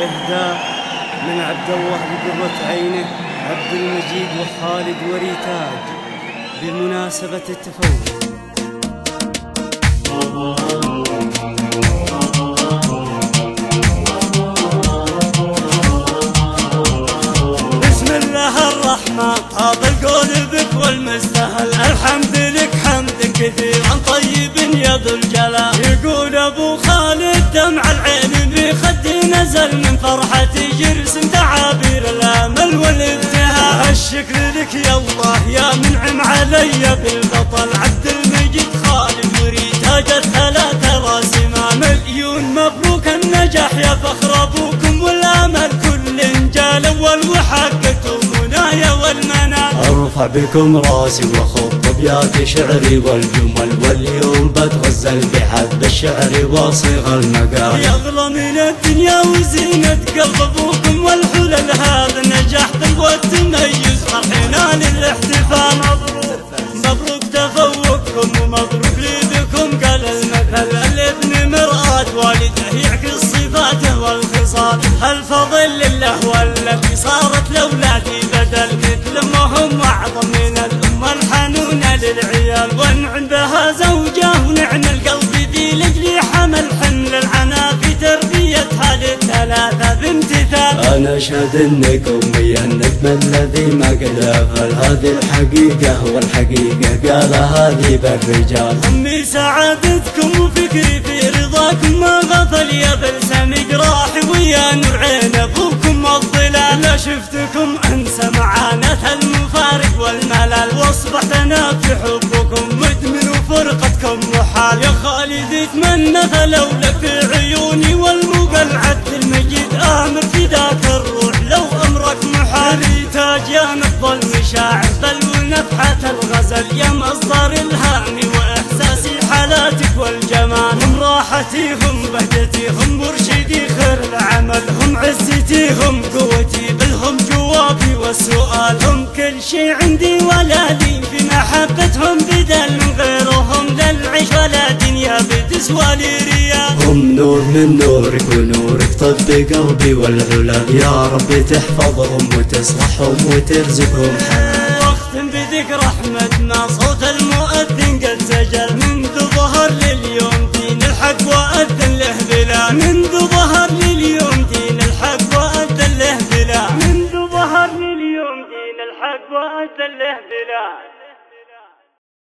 إهداء من عبد الله بقرة عينه عبد المجيد وخالد وريتاج بمناسبة التفوق. بسم الله الرحمن حاط القلبك والمستهل، الحمد لك حمد كثير عن طيب يا ذو الجلال. يقول ابو خالد دمع العين بخدي نزل من فرحتي يرسم تعابير الامل والابتهاء. الشكر لك يا الله يا منعم علي بالبطل، عبد المجيد خالد وريتاج الثلاثه راسمه مليون. مبروك النجاح يا فخر ابوكم والامل كل جال اول وحققتم منايا والمنال. ارفع بكم راسي واخوض طبيات شعري والجمل، واليوم بتغزل بحد الشعر وصيغ المقال. يغلى من الدنيا وزينة قلب ابوكم والحلل، هذا النجاح قوة تميز فرحنا للاحتفال. مبروك مبروك تفوقكم ومبروك لذكم قال المثل، الابن مرآة والده يعكس صفاته والخصال. الفضل لله والتي صارت لاولادي بدل، مثل ما هم اعظم من الام الحنونه للعيال. وانعم بها زوجه ونعم القلب ذي لجلي حمل حمل العناء في تربيتها للثلاثه بامتثال. انا اشهد انك امي النجم الذي ما قد اغفل، هذه الحقيقه والحقيقه قالها ذيب الرجال. امي سعادتكم وفكري في رضاكم ما غفل، يا بلسم جراحي ويا نور عين ابوكم والظلال. لا شفتكم انسى معاناه المفارق والملل، واصبحت انا في حبكم مدمن وفرقتكم محال. يا خالد اتمنى فلولك في عيوني والمقل، عبد المجيد امر فداك الروح لو امرك محال. ريتاج يا نبض المشاعر بل ونفحه الغزل، يا مصدر الهام واحساسي حالاتك والجمال. هم راحتي هم بهجتي هم مرشدي خير العمل، هم عزتي هم قوتي بل هم جوابي والسؤال. هم كل شي عندي ولا لي في محبتهم بدل من غيرهم، لا العيش ولا دنيا بتسوى لي ريال. هم نور من نورك ونورك طب قلبي والعلا، يا رب تحفظهم وتصلحهم وترزقهم حياة.